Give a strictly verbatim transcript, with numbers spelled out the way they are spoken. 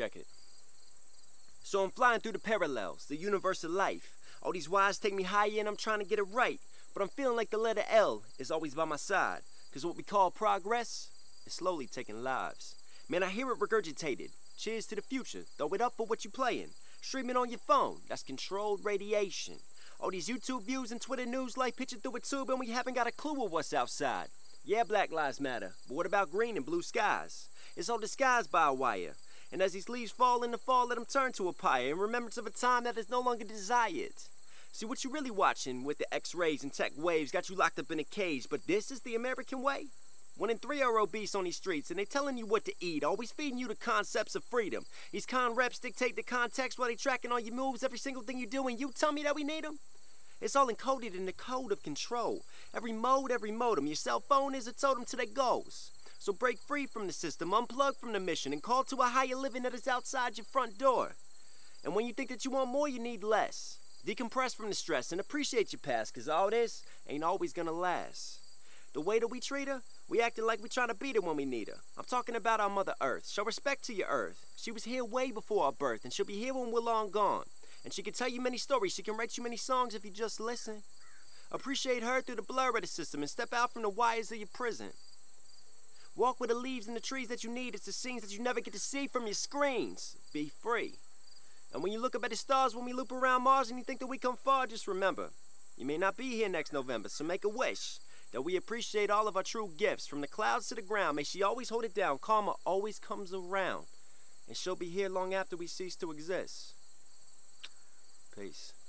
Check it. So I'm flying through the parallels, the universe of life. All these Y's take me higher and I'm trying to get it right. But I'm feeling like the letter L is always by my side. Cause what we call progress is slowly taking lives. Man, I hear it regurgitated. Cheers to the future. Throw it up for what you playing. Streaming on your phone, that's controlled radiation. All these YouTube views and Twitter news like pictured through a tube and we haven't got a clue of what's outside. Yeah, Black Lives Matter, but what about green and blue skies? It's all disguised by a wire. And as these leaves fall in the fall, let them turn to a pyre in remembrance of a time that is no longer desired. See, what you really watching with the x-rays and tech waves got you locked up in a cage, but this is the American way? One in three are obese on these streets, and they telling you what to eat, always feeding you the concepts of freedom. These con reps dictate the context while they tracking all your moves, every single thing you do, and you tell me that we need them? It's all encoded in the code of control. Every mode, every modem, your cell phone is a totem to their goals. So break free from the system, unplug from the mission, and call to a higher living that is outside your front door. And when you think that you want more, you need less. Decompress from the stress and appreciate your past, cause all this ain't always gonna last. The way that we treat her, we acting like we trying to beat her when we need her. I'm talking about our Mother Earth. Show respect to your Earth. She was here way before our birth, and she'll be here when we're long gone. And she can tell you many stories, she can write you many songs if you just listen. Appreciate her through the blur of the system and step out from the wires of your prison. Walk with the leaves and the trees that you need. It's the scenes that you never get to see from your screens. Be free. And when you look up at the stars when we loop around Mars and you think that we come far, just remember, you may not be here next November, so make a wish that we appreciate all of our true gifts. From the clouds to the ground, may she always hold it down. Karma always comes around. And she'll be here long after we cease to exist. Peace.